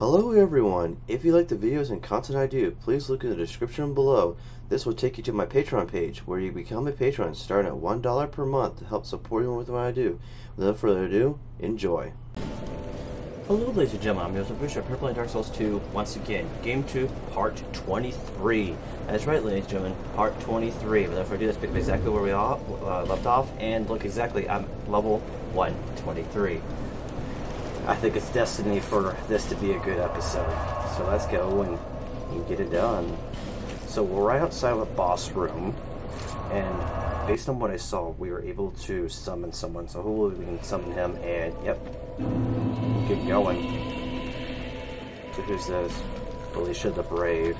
Hello everyone, if you like the videos and content I do, please look in the description below. This will take you to my Patreon page, where you become a patron starting at $1 per month to help support me with what I do. Without further ado, enjoy. Hello ladies and gentlemen, I'm Yosef Bushra, Purple and Dark Souls 2, once again, Game 2, Part 23. That's right ladies and gentlemen, Part 23. Without further ado, let's pick up exactly where we all, left off, and look exactly, I'm level 123. I think it's destiny for this to be a good episode. So let's go and get it done. So we're right outside of a boss room. And based on what I saw, we were able to summon someone. So hopefully we can summon him and, yep, get going. So who's this? Alicia the Brave.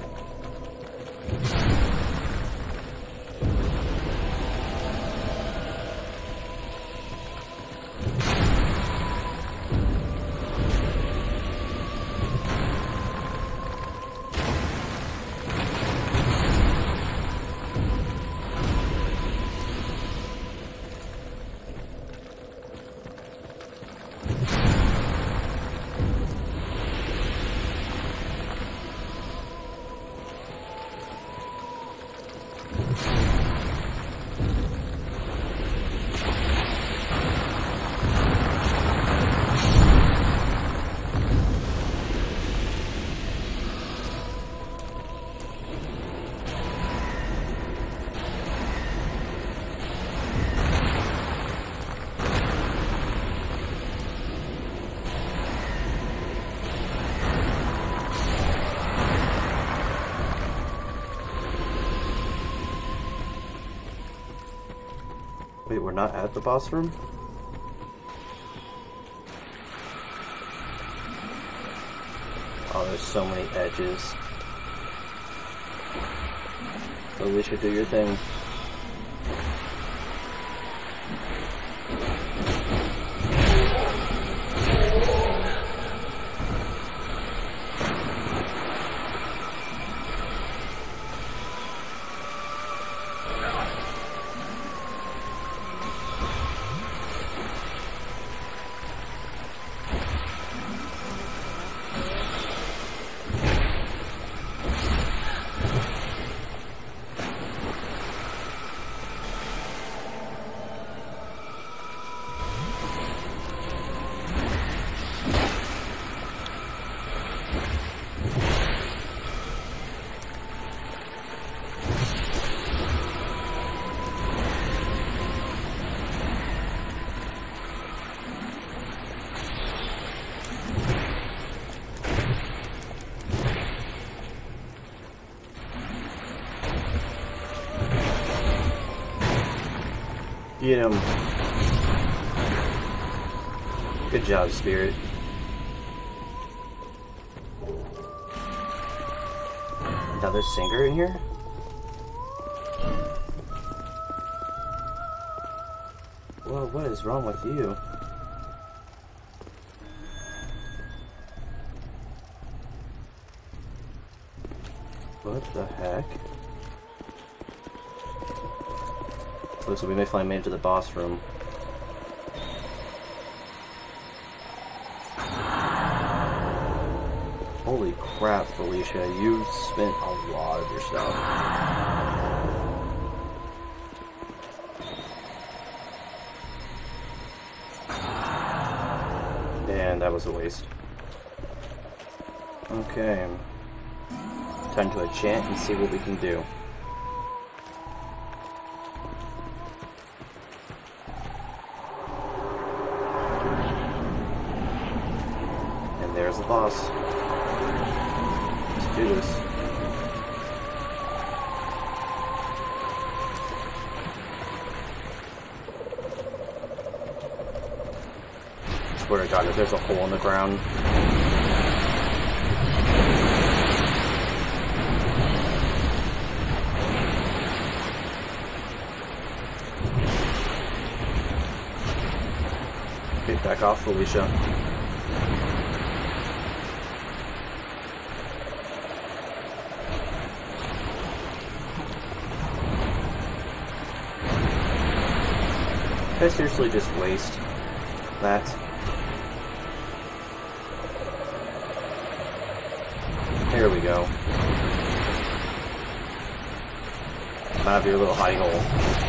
Wait, we're not at the boss room? Oh, there's so many edges. Alicia, do your thing. Get him. Good job, Spirit. Another singer in here? Whoa, what is wrong with you? What the heck? So we may finally made it to the boss room. Holy crap, Felicia, you've spent a lot of your stuff. Man, that was a waste. Okay. Time to enchant and see what we can do. There's the boss. Let's do this. I swear to God, if there's a hole in the ground. Okay, back off, Felicia. I seriously just waste that. There we go. Come out of your little hidey hole.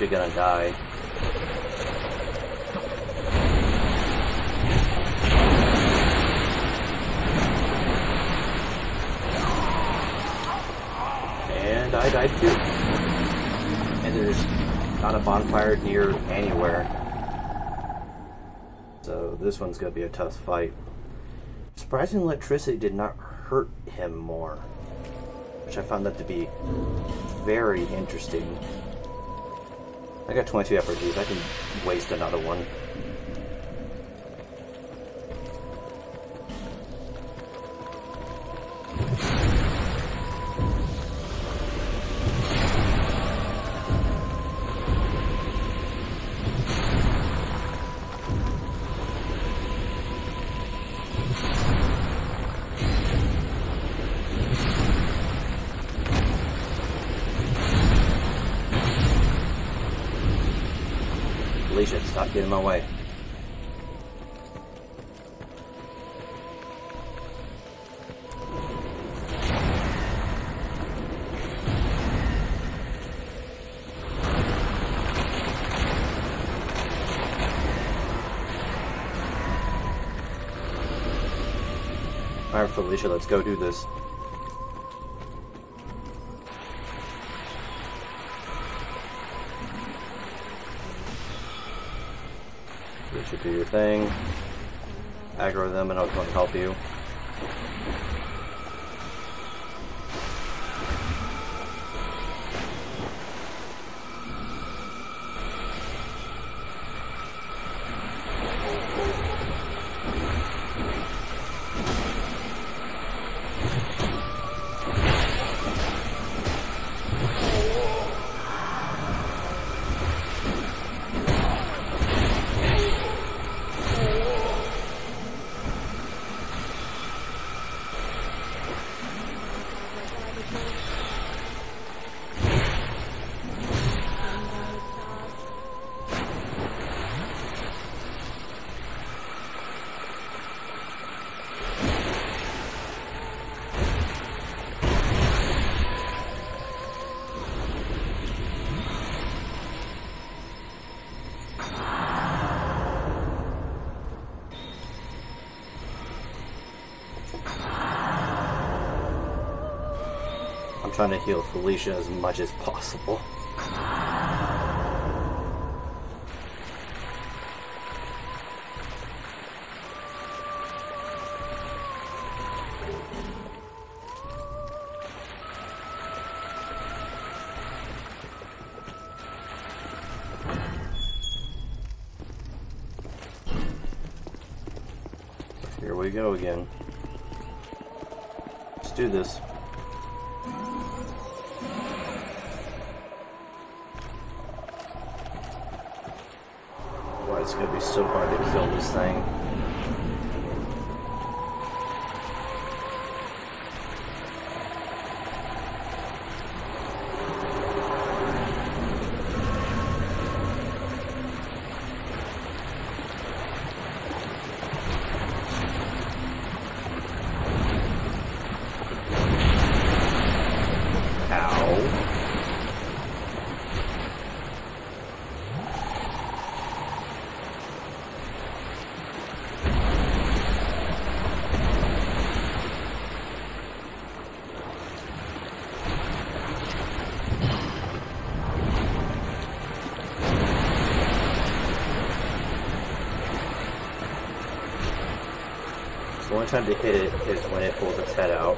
You're gonna die. And I died too. And there's not a bonfire near anywhere. So this one's gonna be a tough fight. Surprising electricity did not hurt him more, which I found that to be very interesting. I got 22 effigies, I can waste another one. Stop getting in my way. Alright, Felicia, let's go do this. Do your thing, aggro them, and I'll come help you. Trying to heal Felicia as much as possible. Here we go again. Let's do this. It's gonna be so hard to kill this thing. Time to hit it is when it pulls its head out.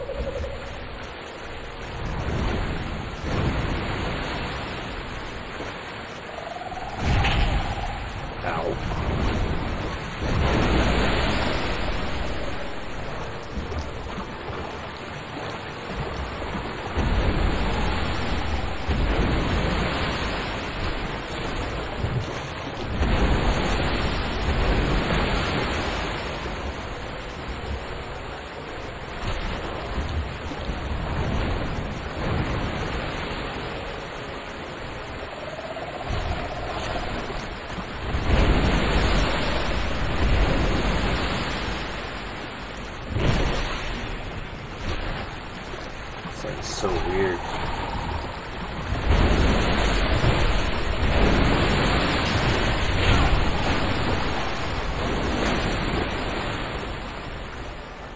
so weird.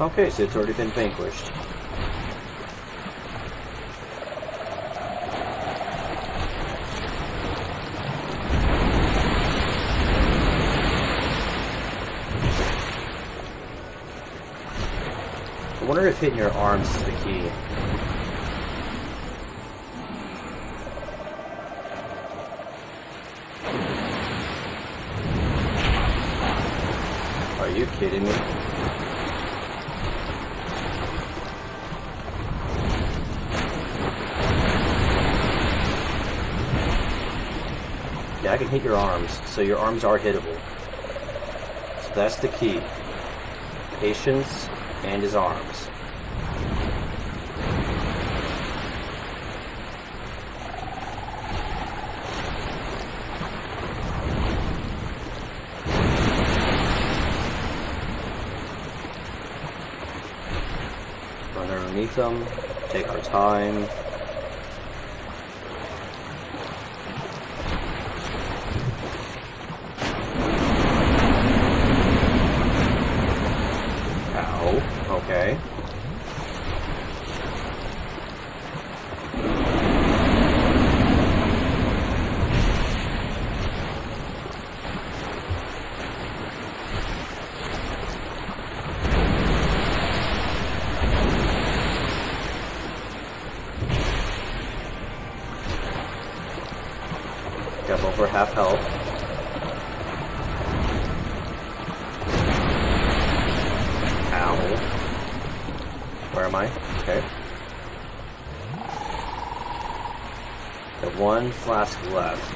Okay, so it's already been vanquished. I wonder if hitting your arms is the key. Are you kidding me? Yeah, I can hit your arms, so your arms are hittable. So that's the key. Patience. And his arms. Run underneath them, take our time. Half health. Ow. Where am I? Okay. Got one flask left.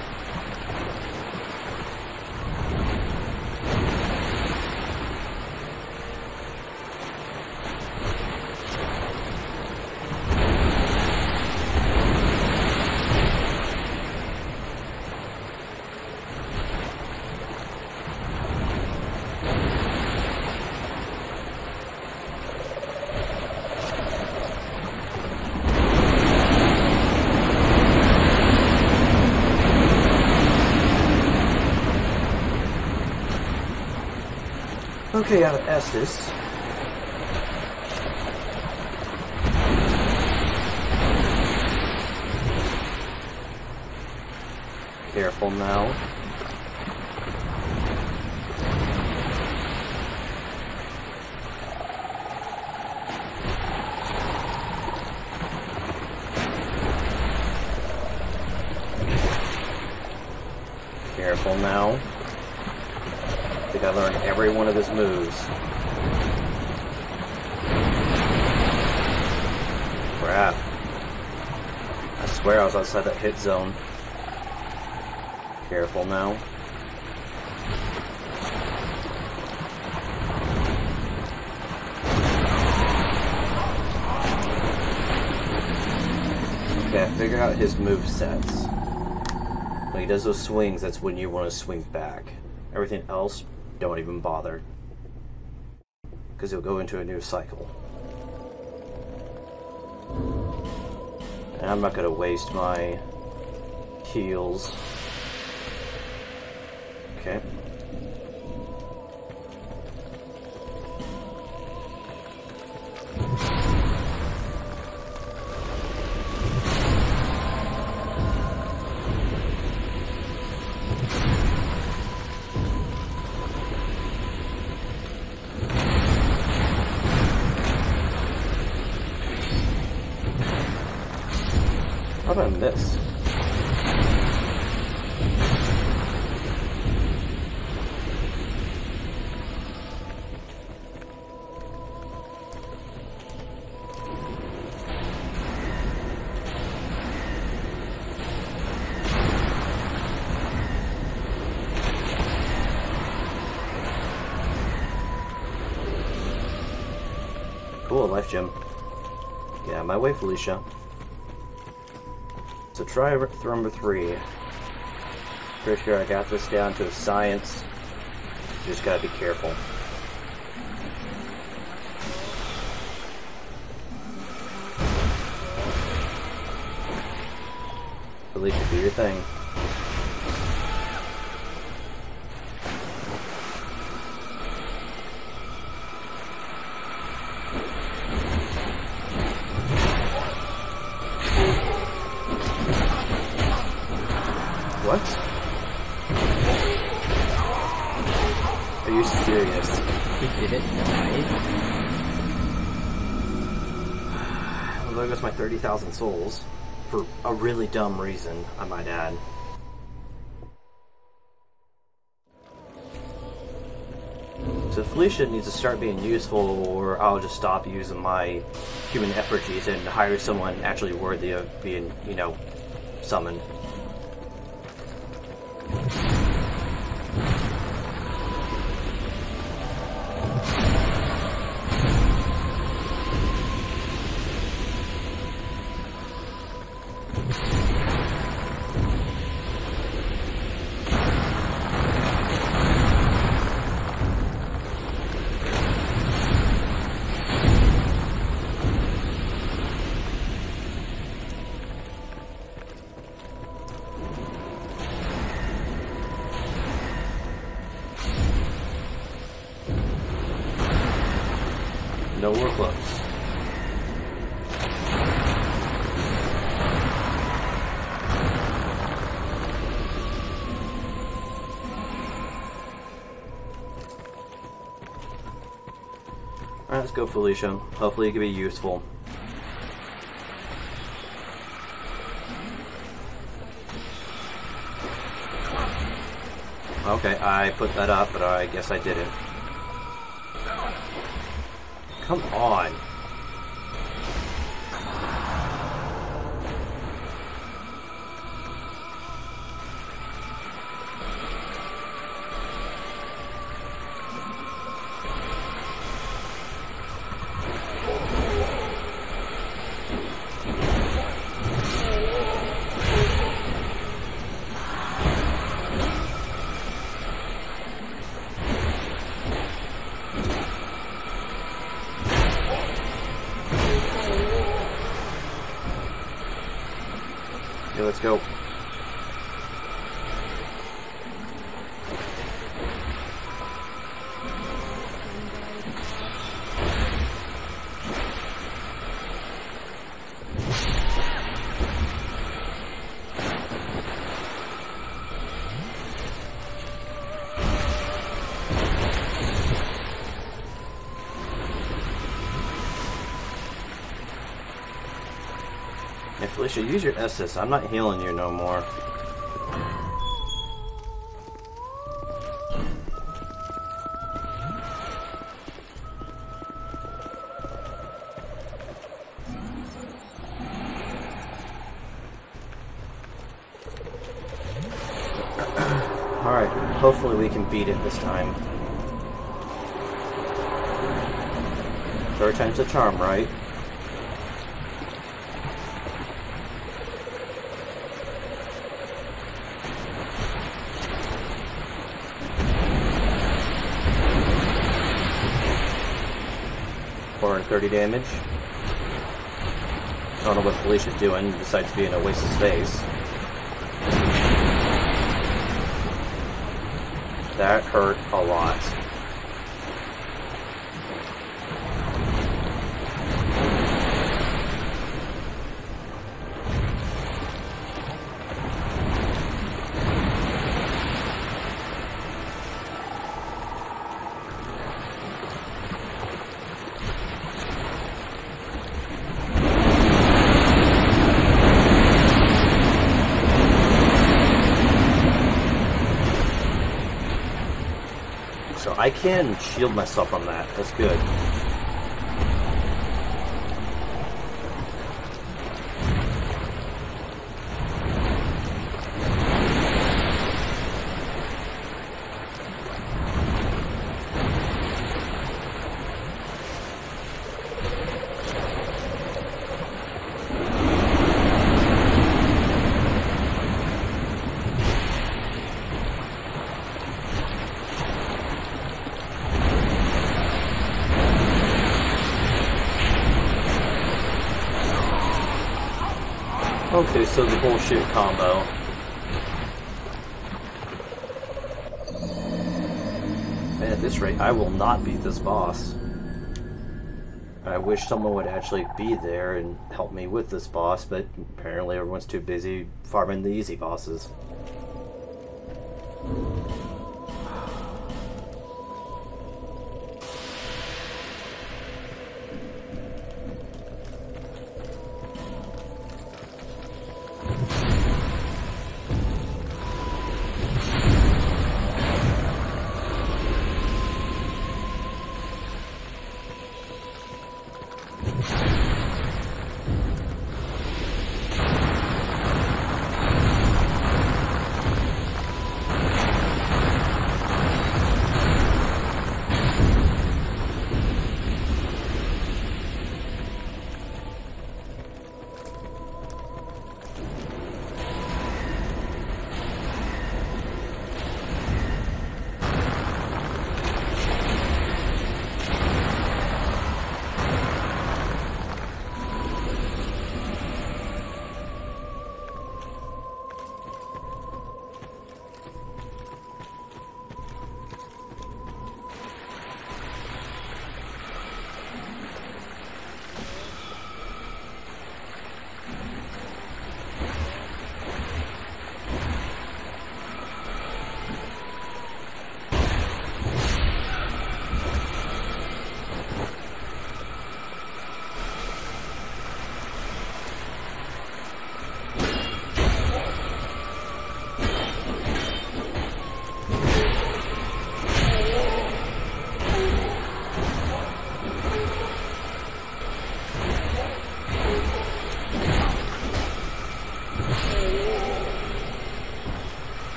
Okay, out of Estus. Careful now. Careful now. I think I learned every one of his moves. Crap. I swear I was outside that hit zone. Careful now. Okay, I figured out his movesets. When he does those swings, that's when you want to swing back. Everything else, don't even bother, because you'll go into a new cycle. And I'm not going to waste my heals. Okay. This. Cool, life gem. Yeah, my way, Felicia. So try number 3. Pretty sure I got this down to a science. Just gotta be careful. Felicia, do your thing. What? Are you serious? He didn't die. Well, there goes my 30,000 souls. For a really dumb reason, I might add. So Felicia needs to start being useful, or I'll just stop using my human effigies and hire someone actually worthy of being, you know, summoned. No, we're close. Alright, let's go, Felicia. Hopefully it can be useful. Okay, I put that up, but I guess I did it. Come on. Okay, let's go. Felicia, use your Estus. I'm not healing you no more. Alright, hopefully we can beat it this time. Third time's a charm, right? And 30 damage. I don't know what Felicia's doing besides being a waste of space. That hurt a lot. I can shield myself on that, that's good. Okay, so the bullshit combo. Man, at this rate, I will not beat this boss. I wish someone would actually be there and help me with this boss, but apparently everyone's too busy farming the easy bosses.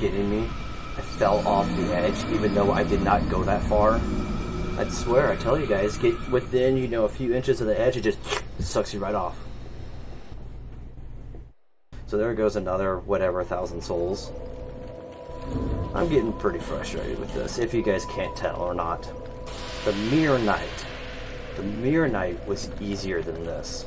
Kidding me? I fell off the edge even though I did not go that far. I'd swear, I tell you guys, get within, you know, a few inches of the edge, it just sucks you right off. So there goes another whatever 1,000 souls. I'm getting pretty frustrated with this, if you guys can't tell or not. The Mirror Knight. The Mirror Knight was easier than this.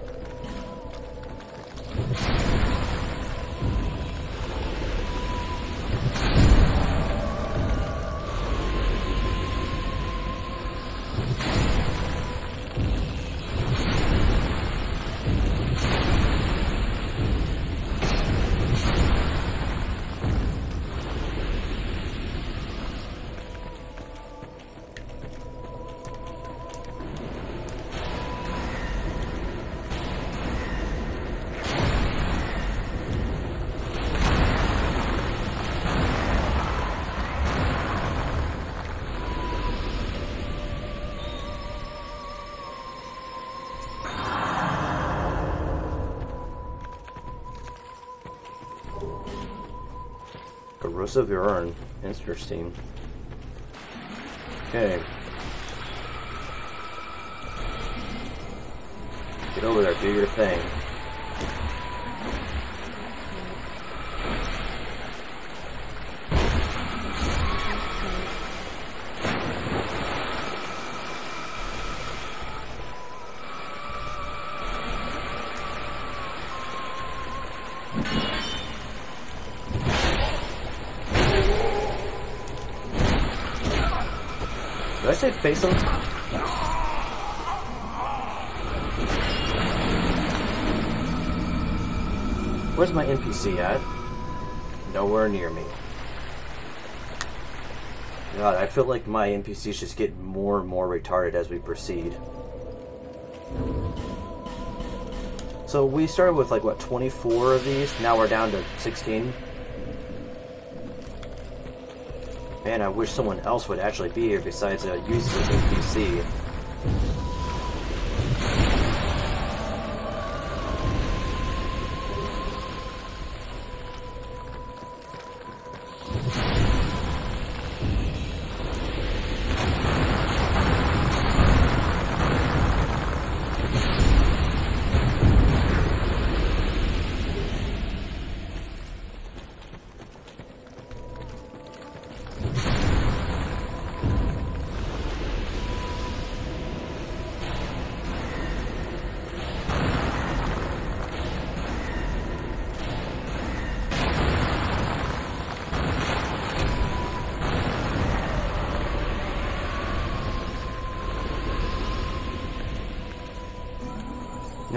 Of your urn. Interesting. Okay. Get over there, do your thing. Did I say face him? Where's my NPC at? Nowhere near me. God, I feel like my NPCs just get more and more retarded as we proceed. So we started with like, what, 24 of these? Now we're down to 16. Man, I wish someone else would actually be here besides a useless NPC.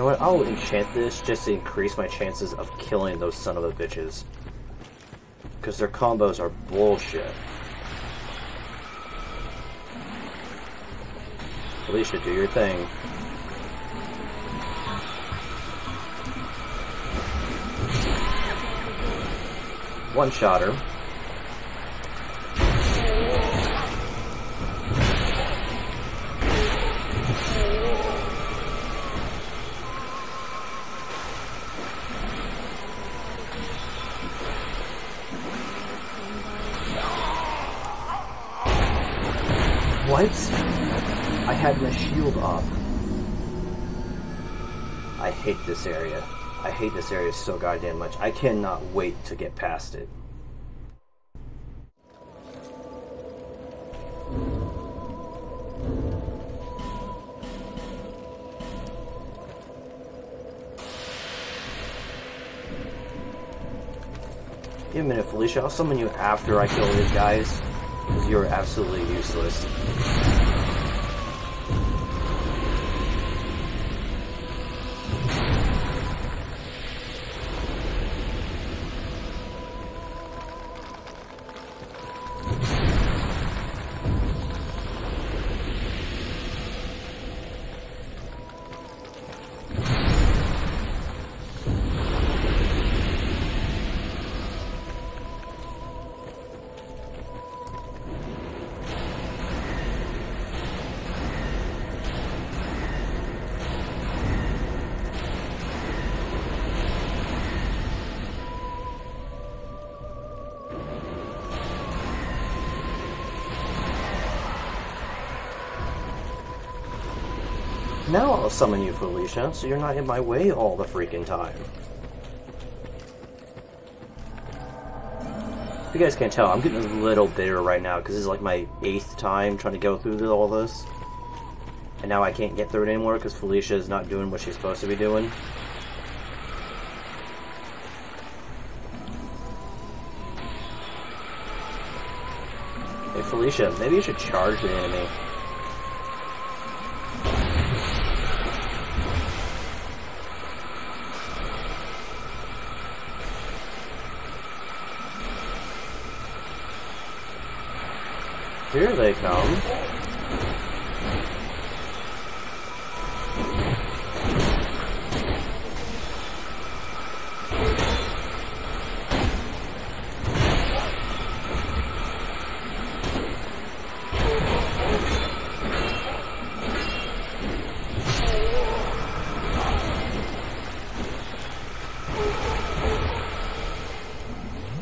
know what? I'll enchant this just to increase my chances of killing those son of a bitches. Because their combos are bullshit. Alicia, do your thing. One-shot her. What? I had my shield up. I hate this area. I hate this area so goddamn much. I cannot wait to get past it. Give me a minute, Felicia. I'll summon you after I kill these guys, because you're absolutely useless. Now I'll summon you, Felicia, so you're not in my way all the freaking time. If you guys can't tell, I'm getting a little bitter right now, because this is like my 8th time trying to go through all this. And now I can't get through it anymore because Felicia is not doing what she's supposed to be doing. Hey Felicia, maybe you should charge the enemy. Here they come.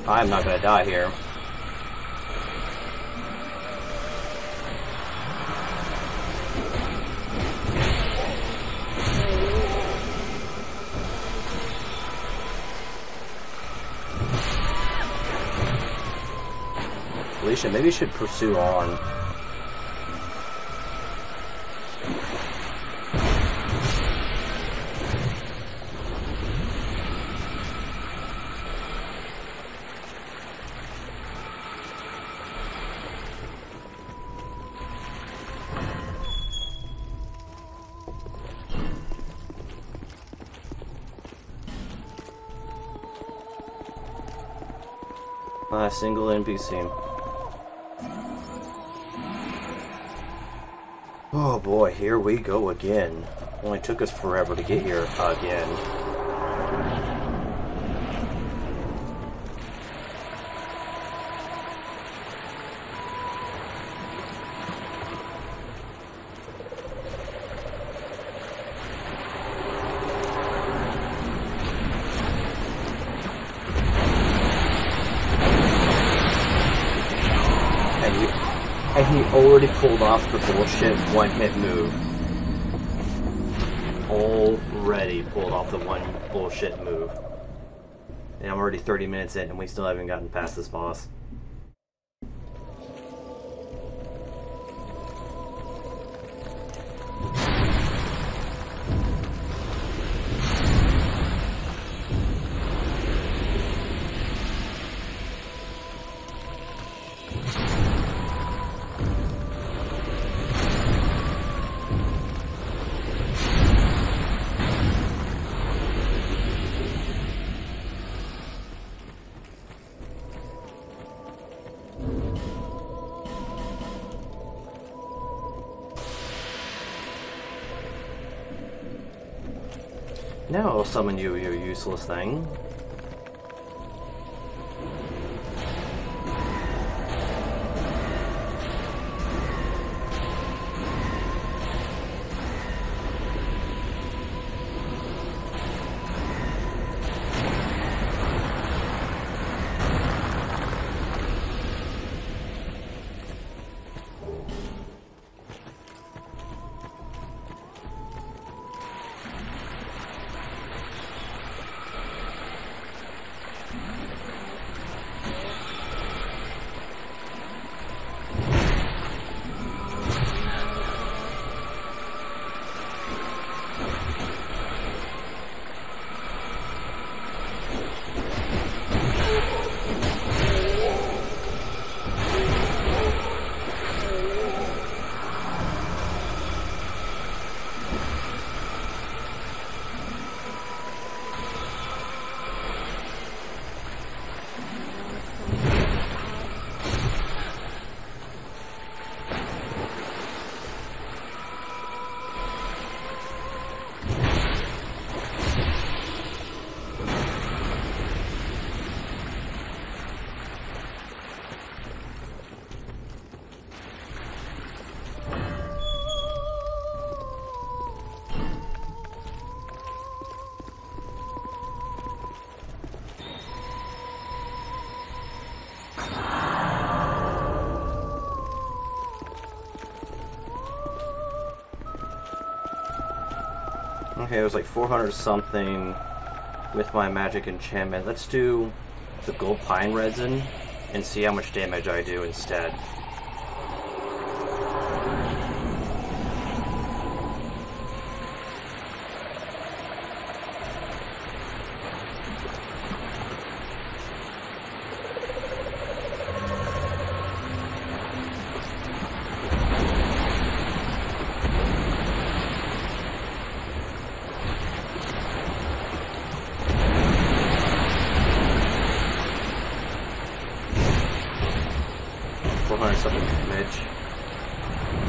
I'm not gonna die here. Maybe you should pursue on. Not a single NPC. Oh boy, here we go again. Only took us forever to get here again. Already pulled off the bullshit one-hit move. Already pulled off the one bullshit move. And I'm already 30 minutes in and we still haven't gotten past this boss. Now I'll summon you, you useless thing. Okay, it was like 400 something with my magic enchantment. Let's do the gold pine resin and see how much damage I do instead.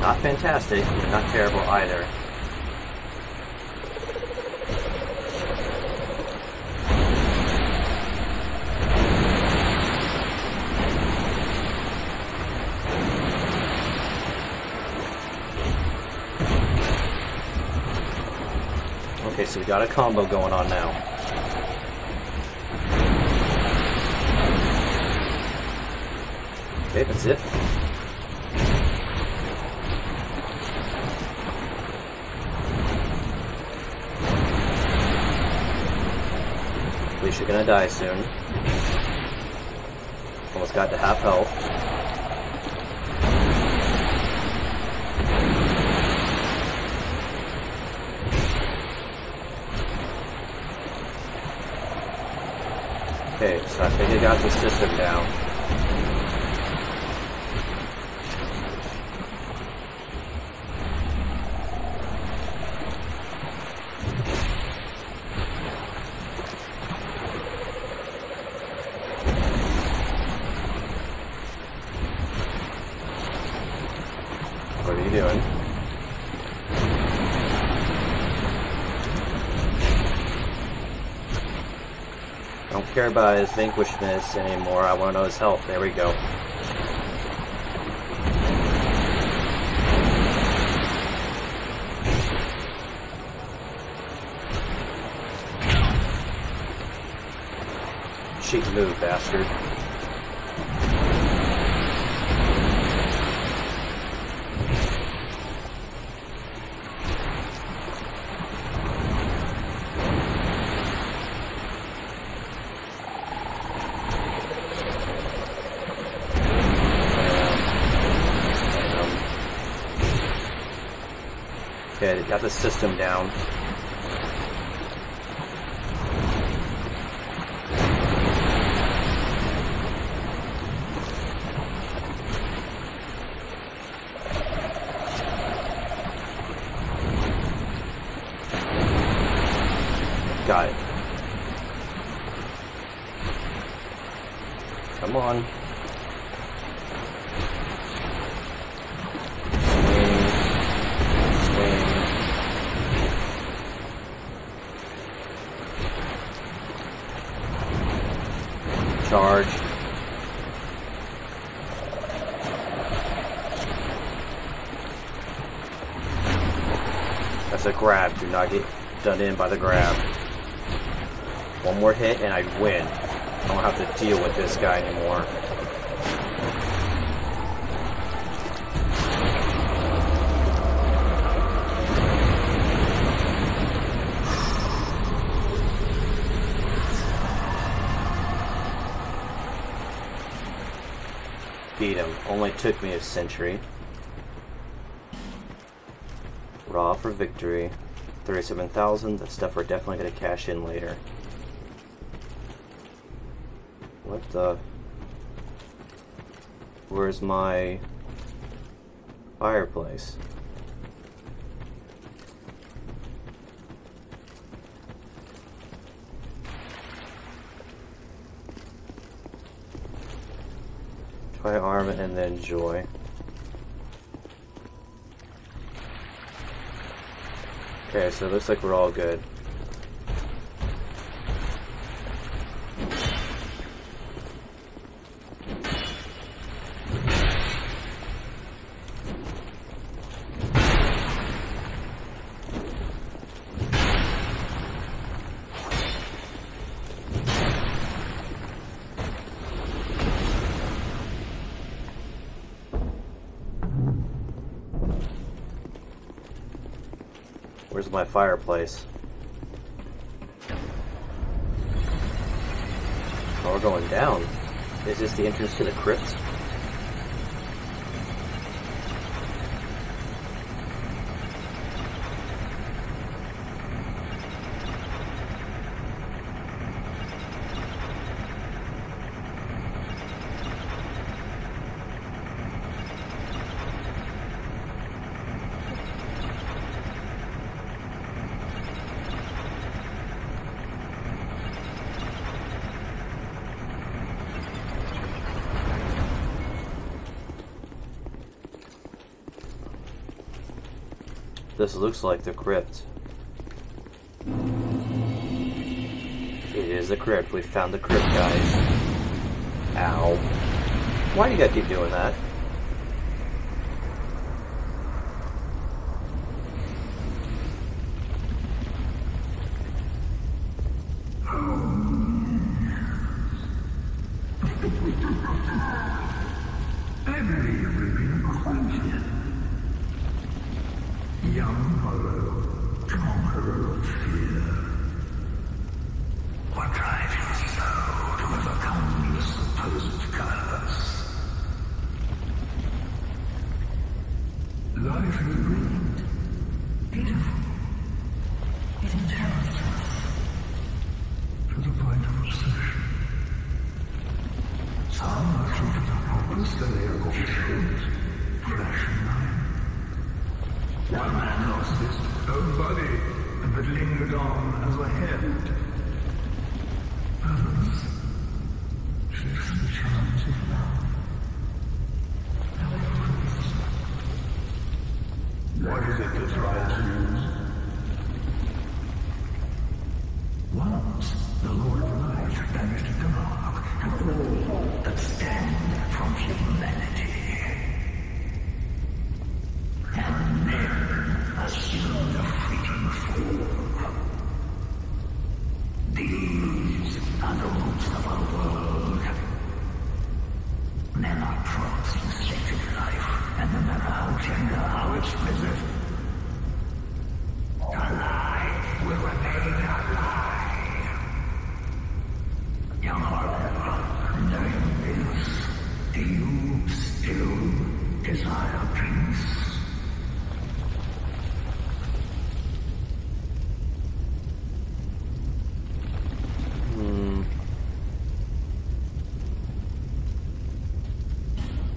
Not fantastic, not terrible either. Okay, so we got a combo going on now. Okay, that's it. You're gonna die soon. Almost got to half health. Okay, so I think I got the system down. Care about his vanquishedness anymore. I want to know his health. There we go. Cheap move, bastard. Got the system down. Got it. Come on. charge. That's a grab. Do not get done in by the grab. One more hit and I win. I don't have to deal with this guy anymore. Beat him. Only took me a century. Raw for victory. 37,000. That stuff we're definitely going to cash in later. What the... Where's my... fireplace? Try arm and then joy. Okay, so it looks like we're all good. My fireplace. Oh, we're going down. Is this the entrance to the crypt? This looks like the crypt. It is the crypt. We found the crypt, guys. Ow. Why do you gotta keep doing that?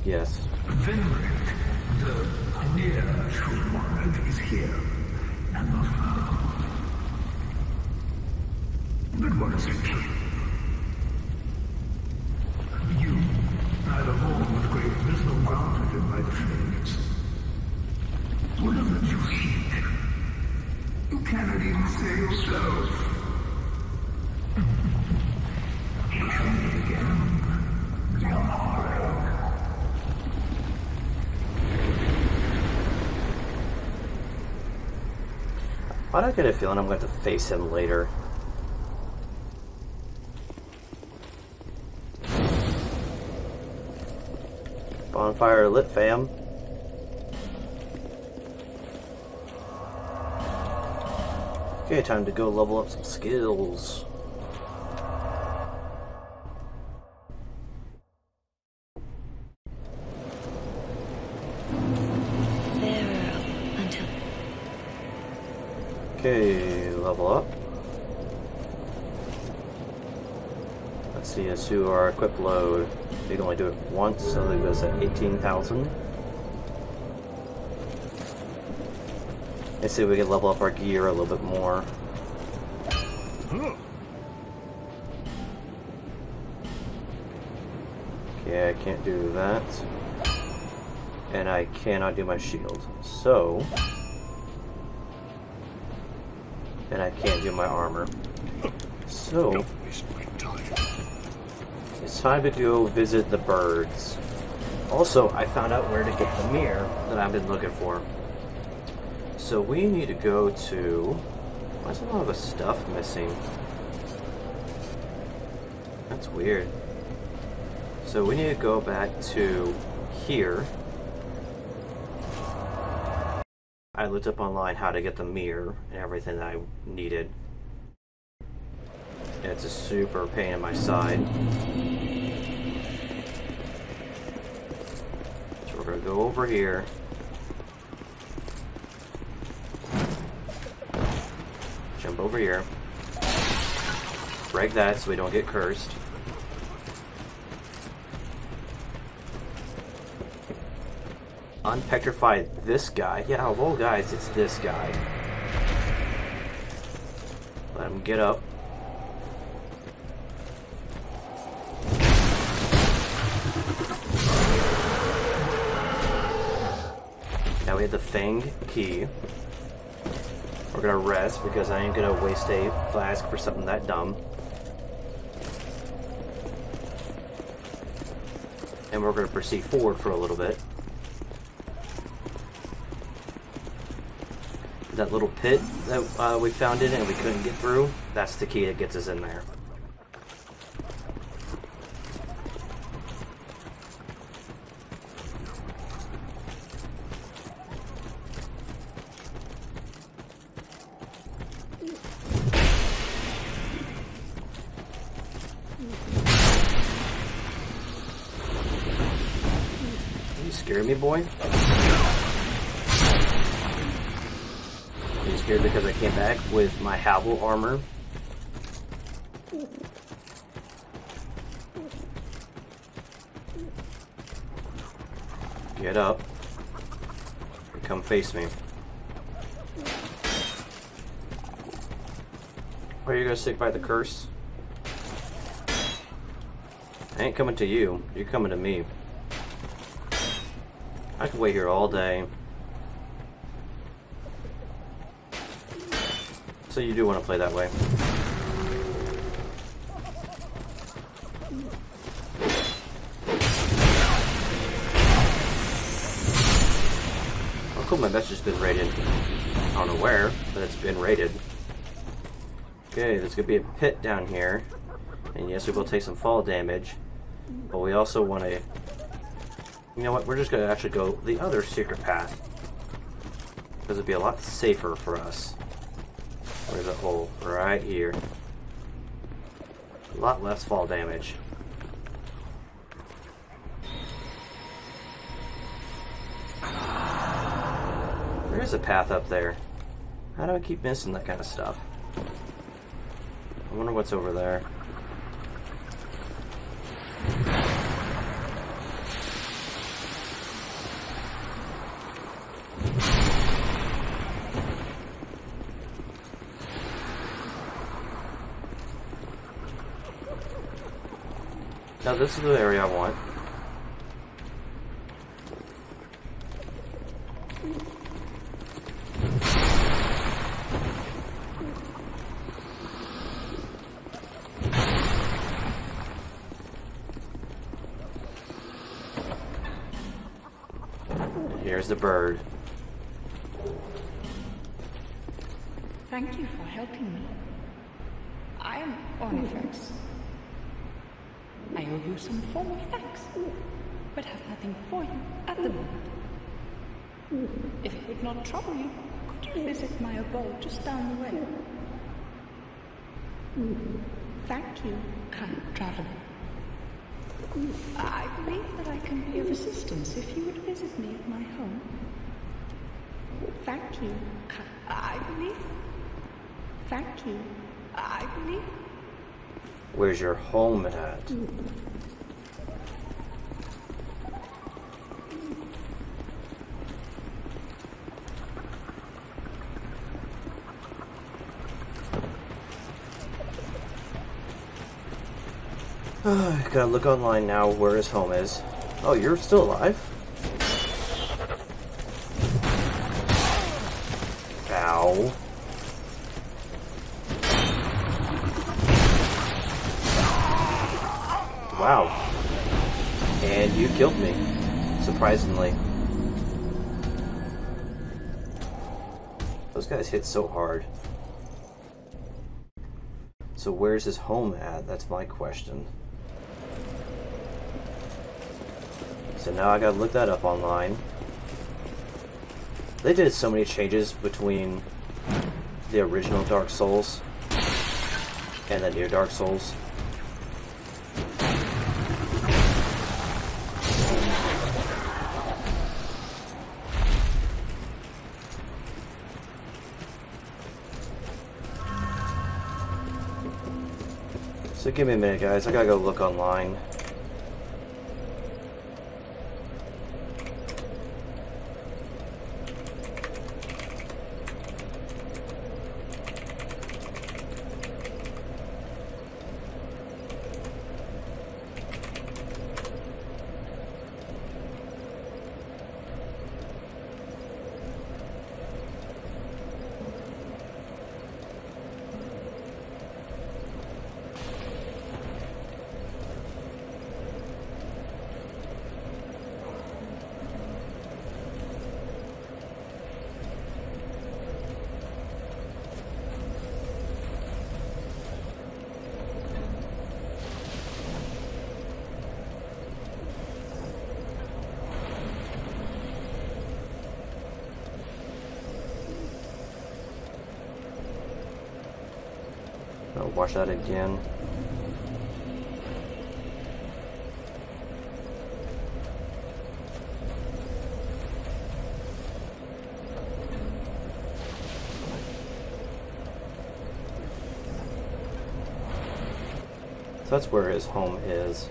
Yes. Venerate, the near true world is here, and not found. But what is it? You, neither born with great wisdom grounded in my defense. Whatever you seek, you cannot even say yourself. I don't get a feeling I'm going to have to face him later. Bonfire lit, fam. Okay, time to go level up some skills. Okay, level up. Let's see as to our equip load. You can only do it once, so that goes at 18,000. Let's see if we can level up our gear a little bit more. Okay, I can't do that. And I cannot do my shield. So... and I can't do my armor. So, it's time to go visit the birds. Also, I found out where to get the mirror that I've been looking for. So we need to go to... why is a lot of the stuff missing? That's weird. So we need to go back to here. I looked up online how to get the mirror and everything that I needed. And it's a super pain in my side. So we're gonna go over here. Jump over here. Break that so we don't get cursed. Unpetrify this guy. Yeah, of all guys, it's this guy. Let him get up. Now we have the Fang Key. We're gonna rest because I ain't gonna waste a flask for something that dumb. And we're gonna proceed forward for a little bit. That little pit that we found in and we couldn't get through, that's the key that gets us in there. You scare me, boy? Scared because I came back with my Havel armor. Get up. And come face me. Are you gonna stick by the curse? I ain't coming to you. You're coming to me. I could wait here all day. So you do want to play that way. Oh cool, my message has been raided. I don't know where, but it's been raided. Okay, there's going to be a pit down here. And yes, we will take some fall damage. But we also want to... you know what, we're just going to actually go the other secret path. Because it would be a lot safer for us. There's a hole right here. A lot less fall damage. There is a path up there. How do I keep missing that kind of stuff? I wonder what's over there. Now this is the area I want. There's the bird. Thank you for helping me. I am Ornifex. I owe you some form of thanks, but have nothing for you at the moment. If it would not trouble you, could you visit my abode just down the way? Thank you, kind traveler. I believe that I can be of assistance if you would visit me at my home. Thank you, I believe. Thank you, I believe. Where's your home at? Gotta look online now where his home is. Oh, you're still alive? Ow. Wow. And you killed me, surprisingly. Those guys hit so hard. So where's his home at? That's my question. So now I gotta look that up online. They did so many changes between the original Dark Souls and the new Dark Souls. So give me a minute, guys. I gotta go look online. Watch that again. So that's where his home is.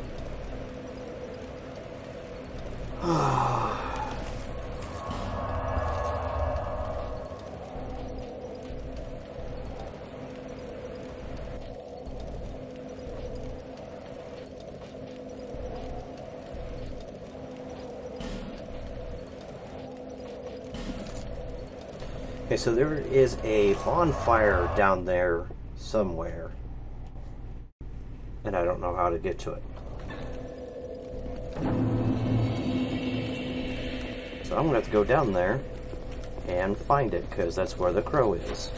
Okay, so there is a bonfire down there somewhere, and I don't know how to get to it. So I'm gonna have to go down there and find it, because that's where the crow is.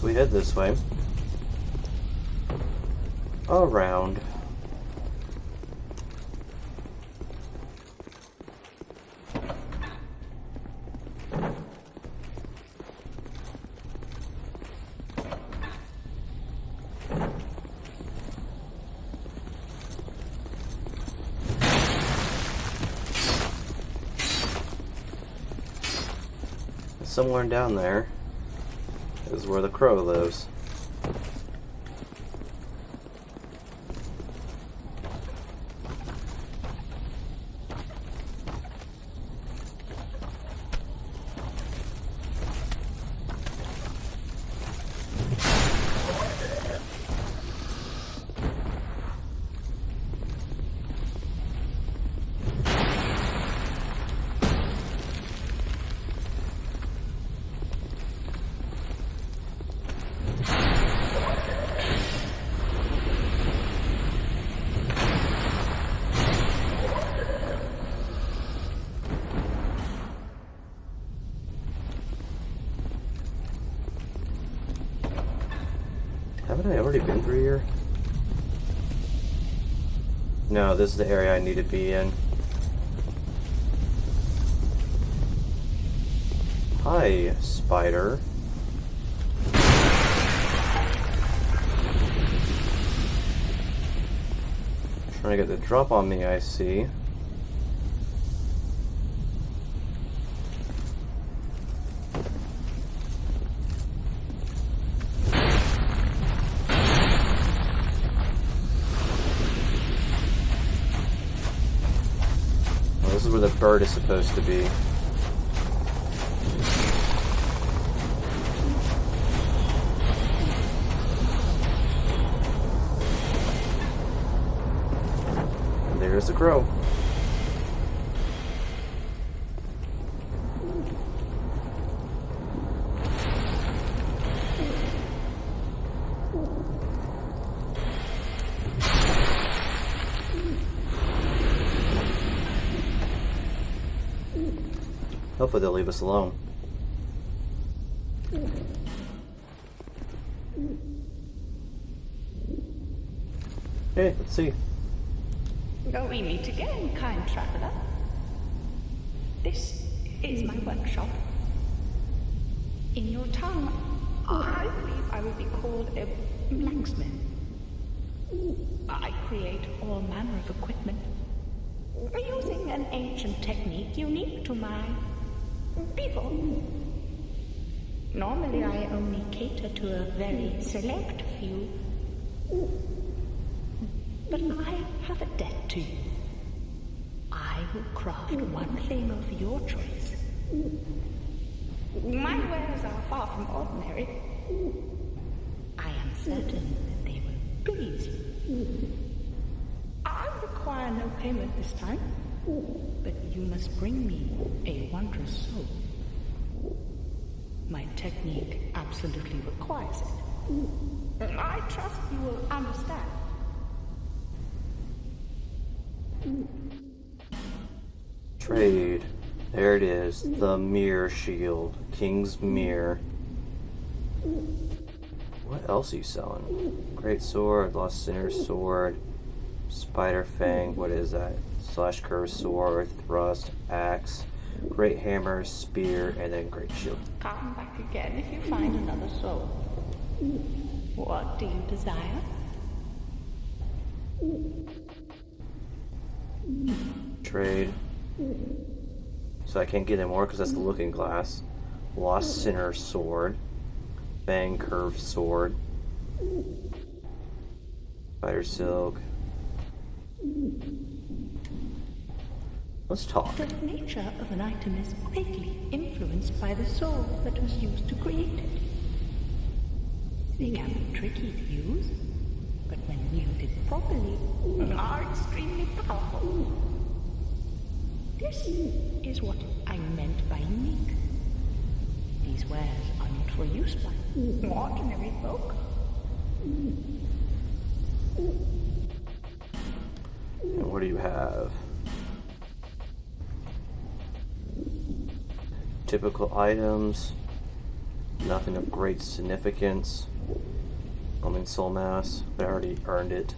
We head this way, around. Somewhere down there. is where the crow lives. Haven't I already been through here? No, this is the area I need to be in. Hi, spider. Trying to get the drop on me, I see. Bird is supposed to be. And there's the crow. Hopefully they'll leave us alone. Hey, let's see. Now we meet again, kind traveler. This is my workshop. In your tongue, I believe I would be called a blacksmith. I create all manner of equipment, using an ancient technique unique to my people. Normally I only cater to a very select few, but I have a debt to you. I will craft one thing of your choice. My wares are far from ordinary. I am certain that they will please you. I require no payment this time, but you must bring me a wondrous soul. My technique absolutely requires it. I trust you will understand. Trade. There it is. The mirror shield. King's mirror. What else are you selling? Great sword. Lost Sinner's sword. Spider Fang. What is that? Slash, curve, sword, thrust, axe, great hammer, spear, and then great shield. Come back again if you find another soul. What do you desire? Trade. So I can't get any more because that's the looking glass. Lost Sinner sword. Fang curved sword. Spider silk. Let's talk. The nature of an item is greatly influenced by the soul that was used to create it. They can be tricky to use, but when wielded properly, are extremely powerful. This is what I meant by unique. These wares are not for use by ordinary folk. And what do you have? Typical items, nothing of great significance. I mean, soul mass, but I already earned it.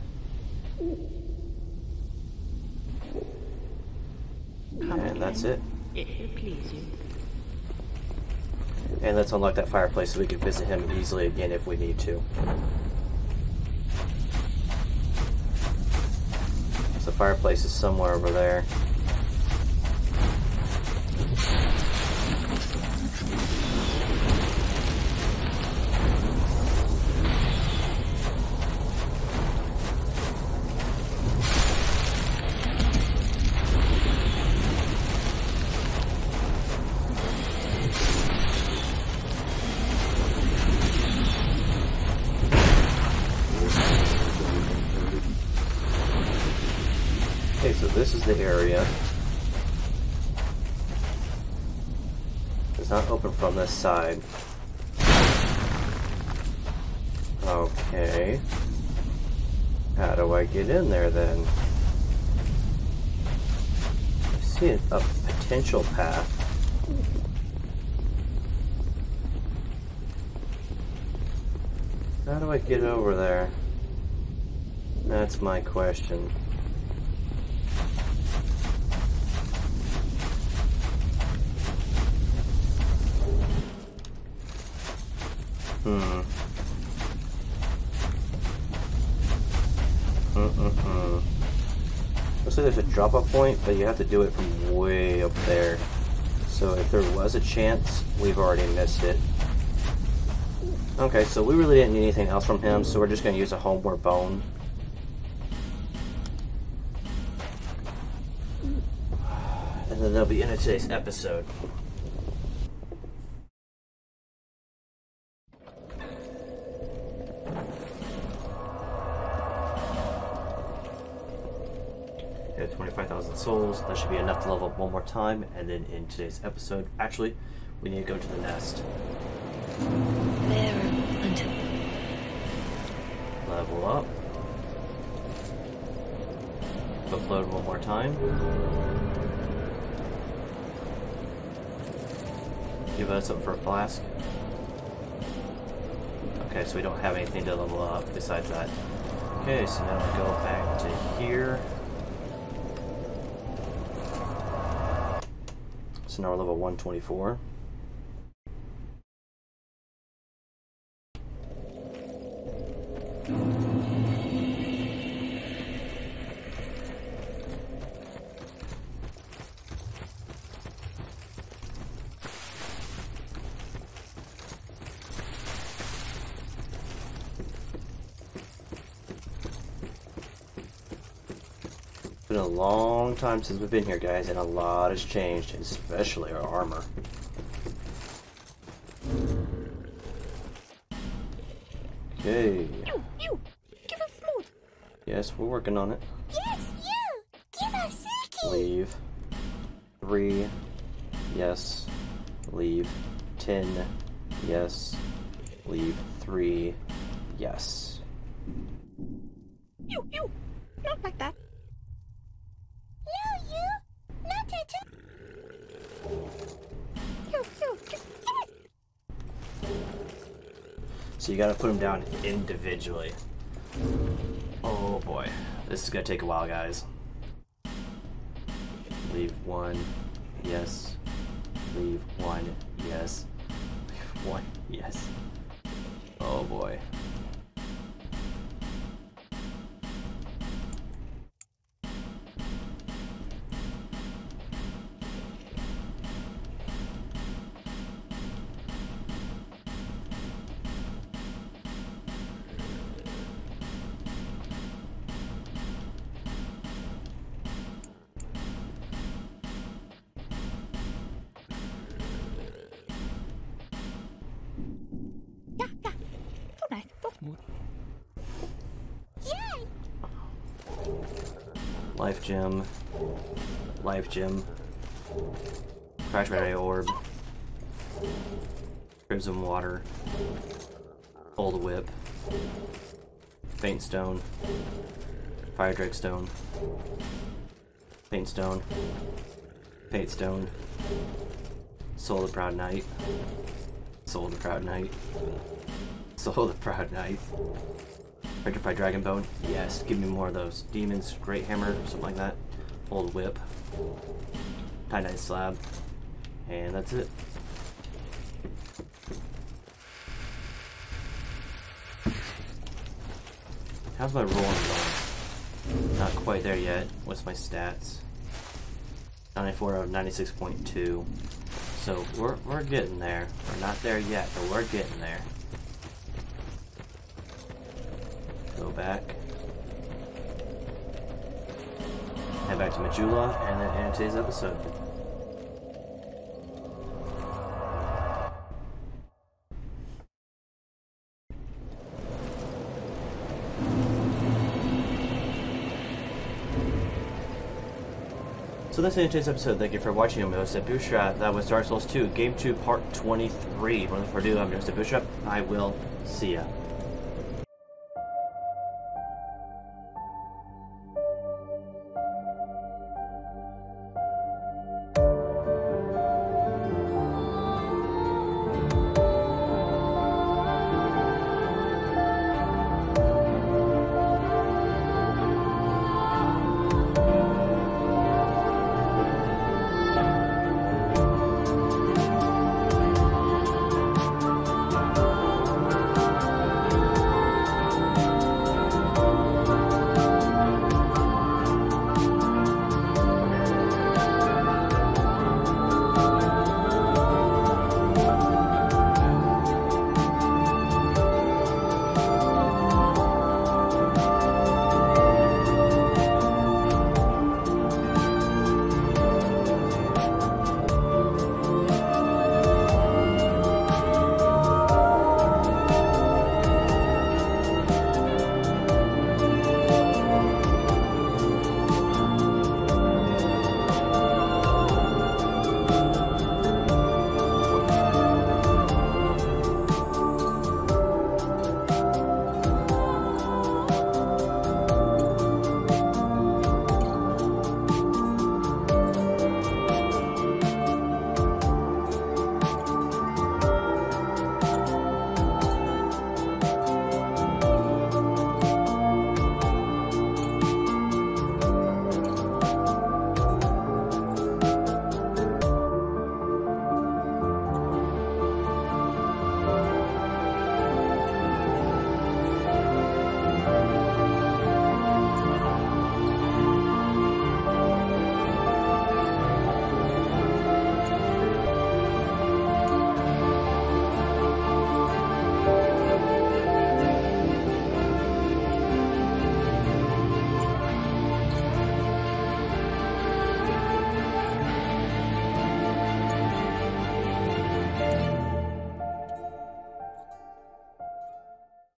And that's it. It'll please you. And let's unlock that fireplace so we can visit him easily again if we need to. So the fireplace is somewhere over there. the area. It's not open from this side. Okay. How do I get in there then? I see a potential path. How do I get over there? That's my question. Looks like there's a drop-off point, but you have to do it from way up there. So if there was a chance, we've already missed it. Okay, so we really didn't need anything else from him, so we're just going to use a homeward bone. And then they'll be in today's episode. Yeah, 25,000 souls. That should be enough to level up one more time, and then in today's episode, actually, we need to go to the nest. There until level up. Upload one more time. Give us up for a flask. Okay, so we don't have anything to level up besides that. Okay, so now we go back to here. So now we're level 124. It's been a long time since we've been here, guys, and a lot has changed, especially our armor. Okay. Give us more. Yes, we're working on it. Yes, you! Give us Siki! Leave. 3. Yes. Leave. 10. Yes. Leave. 3. Yes. You! Not like that. So you gotta put them down individually. Oh boy, this is gonna take a while, guys. Leave 1, yes. Leave 1, yes. Leave 1, yes. Oh boy. Life gem. Life gem. Crash radio orb. Crimson water. Old whip. Faint stone. Fire drake stone. Faint stone. Faint stone. Soul of the Proud Knight. Soul of the Proud Knight. Soul of the Proud Knight. Petrified Dragon Bone, yes, give me more of those. Demons, Great Hammer, something like that. Old Whip. Titanite Slab. And that's it. How's my rolling going? Not quite there yet. What's my stats? 94 out of 96.2. So we're getting there. We're not there yet, but we're getting there. Back. Head back to Majula and then end today's episode. So that's the end of today's episode. Thank you for watching. I'm Yosef Bushra. That was Dark Souls 2, Game 2, Part 23. One for do, I'm Yosef Bushra. I will see ya.